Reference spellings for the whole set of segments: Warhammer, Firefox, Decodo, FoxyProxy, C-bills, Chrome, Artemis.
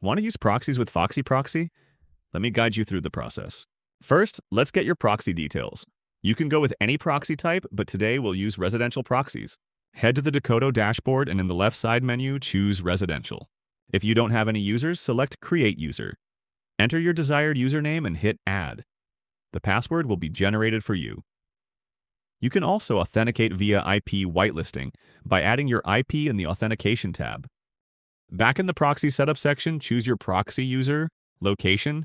Want to use proxies with FoxyProxy? Let me guide you through the process. First, let's get your proxy details. You can go with any proxy type, but today we'll use residential proxies. Head to the Decodo dashboard and in the left side menu, choose Residential. If you don't have any users, select Create User. Enter your desired username and hit Add. The password will be generated for you. You can also authenticate via IP whitelisting by adding your IP in the Authentication tab. Back in the Proxy Setup section, choose your proxy user, location,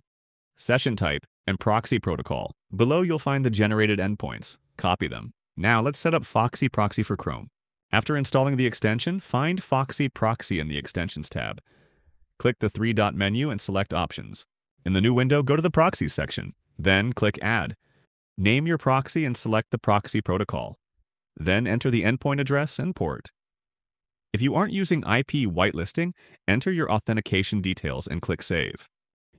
session type, and proxy protocol. Below you'll find the generated endpoints. Copy them. Now let's set up FoxyProxy for Chrome. After installing the extension, find FoxyProxy in the Extensions tab. Click the three-dot menu and select Options. In the new window, go to the Proxies section. Then click Add. Name your proxy and select the proxy protocol. Then enter the endpoint address and port. If you aren't using IP whitelisting, enter your authentication details and click Save.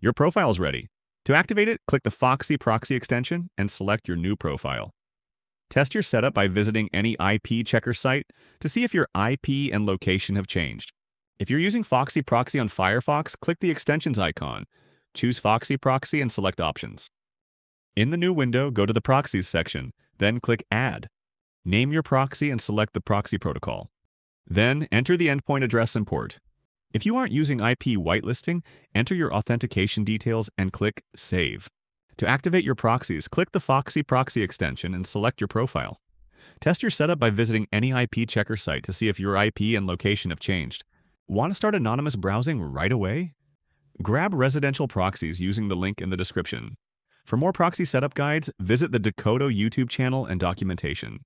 Your profile is ready. To activate it, click the FoxyProxy extension and select your new profile. Test your setup by visiting any IP checker site to see if your IP and location have changed. If you're using FoxyProxy on Firefox, click the extensions icon. Choose FoxyProxy and select Options. In the new window, go to the Proxies section, then click Add. Name your proxy and select the proxy protocol. Then enter the endpoint address and port. If you aren't using IP whitelisting, enter your authentication details and click Save. To activate your proxies, click the FoxyProxy extension and select your profile. Test your setup by visiting any IP checker site to see if your IP and location have changed. Want to start anonymous browsing right away? Grab residential proxies using the link in the description. For more proxy setup guides, visit the Decodo YouTube channel and documentation.